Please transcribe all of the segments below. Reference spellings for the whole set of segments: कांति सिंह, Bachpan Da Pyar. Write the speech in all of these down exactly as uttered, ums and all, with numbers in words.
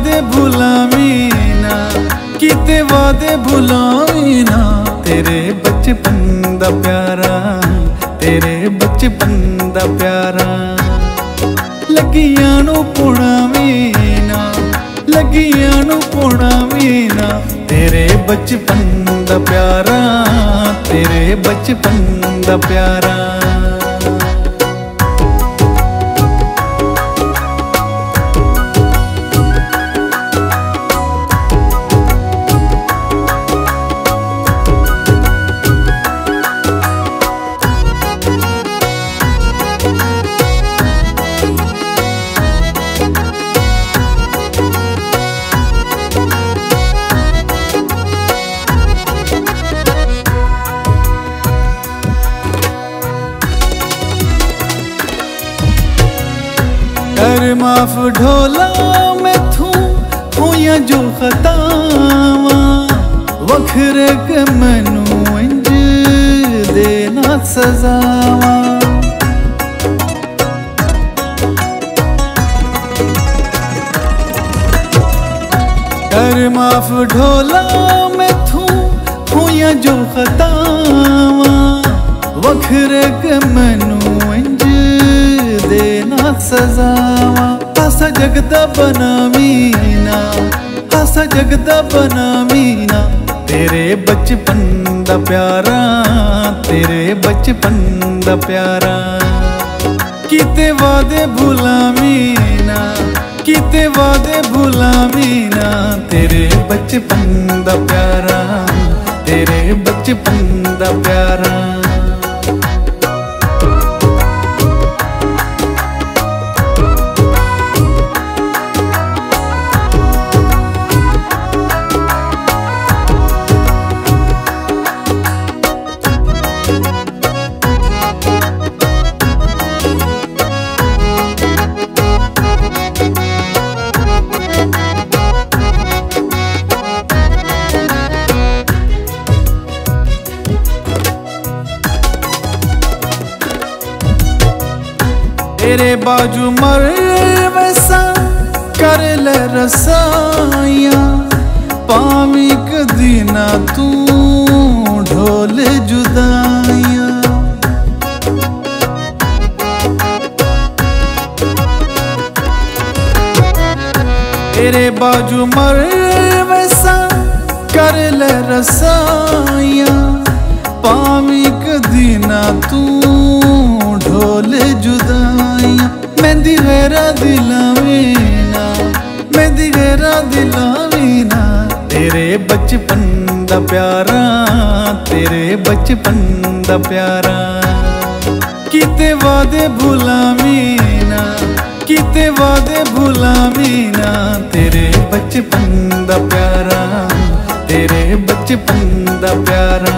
वादे भुलावे ना, किते वादे भुलावे ना। तेरे बचपन दा प्यारा, तेरे बचपन दा प्यारा। लगियां नू पुणावे ना, लगियां नू पुणावे ना। तेरे बचपन दा प्यारा, तेरे बचपन दा प्यारा। कर माफ ढोला मैथू होया जो खतावा, वखरे के मैनू इंज देना सजावा। कर माफ ढोला मैथू होया जो खतावा, वखरे के मैनू इंज देना सजावा। आसा जगदा बनावीना, आसा जगदा बनावीना। तेरे बचपन दा प्यारा, तेरे बचपन दा प्यारा। किते वादे भुलावीना, किते वादे भुलावीना। तेरे बचपन दा प्यारा, तेरे बचपन दा प्यारा। तेरे बाजू मर वैसा कर ले रसाया, पावी कदी ना तू ढोल जुदाया। तेरे बाजू मर वैसा कर ले रसाया, पावी कदी ना तू ढोल जुदाइया। मेहंदी गैरा दिलावे ना, मेहंदी गैरा दिलावे ना। तेरे बचपन दा प्यारा, तेरे बचपन दा प्यारा। किते वादे भुलावे ना, किते वादे भुलावे ना। तेरे बचपन दा प्यारा, तेरे बचपन दा प्यारा।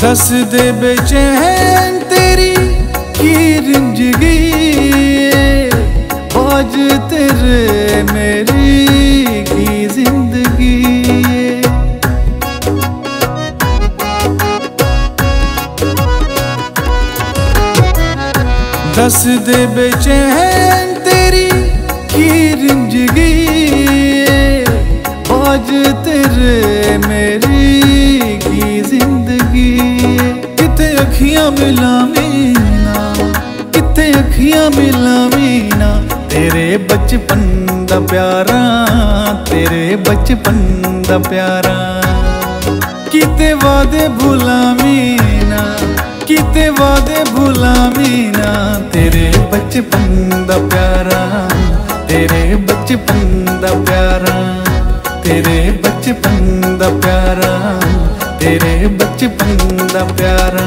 दस दे बेचैन तेरी की रिंजगी, आज तेरे मेरी की जिंदगी। दस दे बेचैन तेरी की रिंजगी, आज तेरे मेरी की जिंदगी। किते अखियां मिलावे ना, किते अखियां मिलावे ना। तेरे बचपन दा प्यारा, तेरे बचपन दा प्यारा। किते वादे भुलावे ना, किते वादे भुलावे ना। तेरे बचपन दा प्यारा, तेरे बचपन दा प्यारा। तेरे बचपन दा प्यारा, तेरे बचपन दा प्यारा।